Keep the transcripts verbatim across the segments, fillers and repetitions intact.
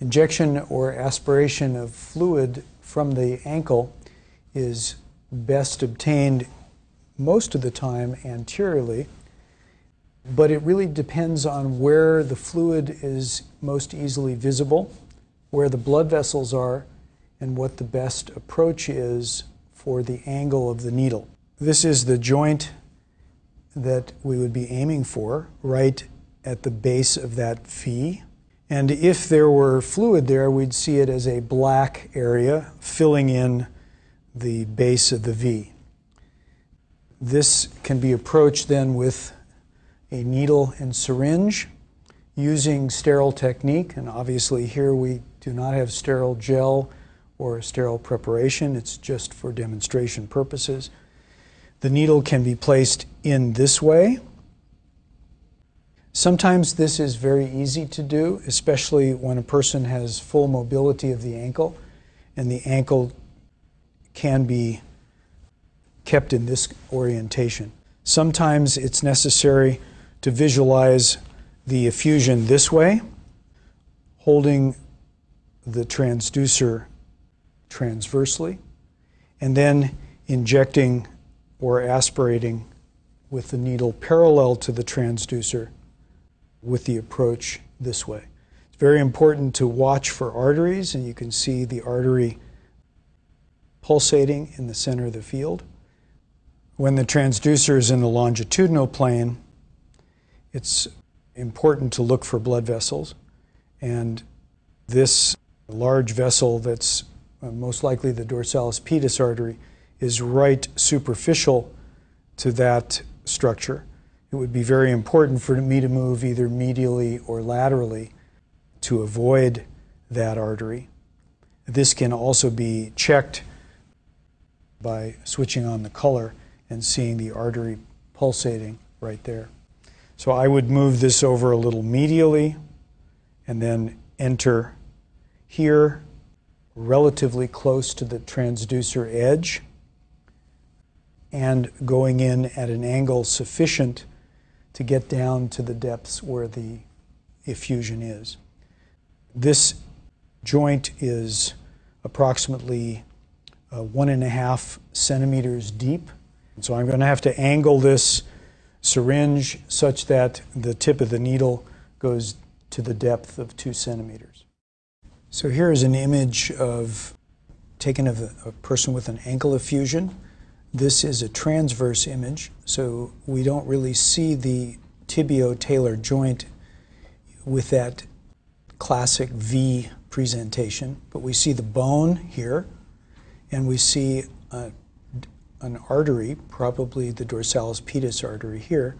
injection or aspiration of fluid from the ankle is best obtained most of the time anteriorly, but it really depends on where the fluid is most easily visible, where the blood vessels are, and what the best approach is for the angle of the needle. This is the joint that we would be aiming for, right at the base of that V. And if there were fluid there, we'd see it as a black area filling in the base of the V. This can be approached then with a needle and syringe using sterile technique, and obviously here we do not have sterile gel or a sterile preparation, it's just for demonstration purposes. The needle can be placed in this way. Sometimes this is very easy to do, especially when a person has full mobility of the ankle, and the ankle can be kept in this orientation. Sometimes it's necessary to visualize the effusion this way, holding the transducer transversely, and then injecting or aspirating with the needle parallel to the transducer with the approach this way. It's very important to watch for arteries, and you can see the artery pulsating in the center of the field. When the transducer is in the longitudinal plane, it's important to look for blood vessels, and this large vessel that's most likely the dorsalis pedis artery is right superficial to that structure. It would be very important for me to move either medially or laterally to avoid that artery. This can also be checked by switching on the color and seeing the artery pulsating right there. So I would move this over a little medially and then enter here relatively close to the transducer edge and going in at an angle sufficient to get down to the depths where the effusion is. This joint is approximately uh, one and a half centimeters deep. And so I'm going to have to angle this syringe such that the tip of the needle goes to the depth of two centimeters. So here is an image of taken of a, a person with an ankle effusion. This is a transverse image, so we don't really see the tibio-talar joint with that classic V presentation, but we see the bone here, and we see a, an artery, probably the dorsalis pedis artery here,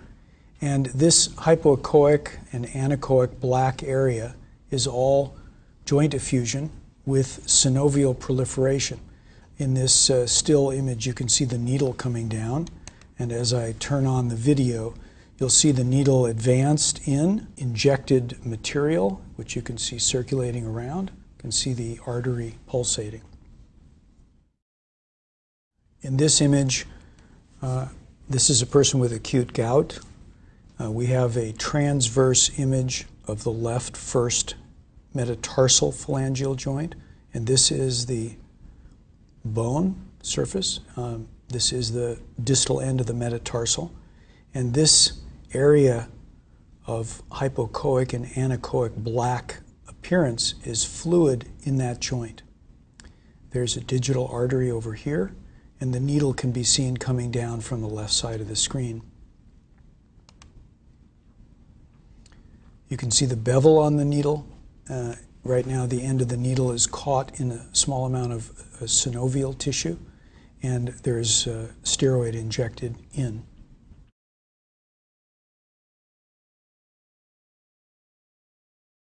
and this hypoechoic and anechoic black area is all joint effusion with synovial proliferation. In this uh, still image, you can see the needle coming down, and as I turn on the video, you'll see the needle advanced in, injected material, which you can see circulating around. You can see the artery pulsating. In this image, uh, this is a person with acute gout. Uh, we have a transverse image of the left first metatarsal phalangeal joint, and this is the bone surface. Um, this is the distal end of the metatarsal. And this area of hypochoic and anechoic black appearance is fluid in that joint. There's a digital artery over here, and the needle can be seen coming down from the left side of the screen. You can see the bevel on the needle. Uh, right now the end of the needle is caught in a small amount of synovial tissue, and there's uh, steroid injected in.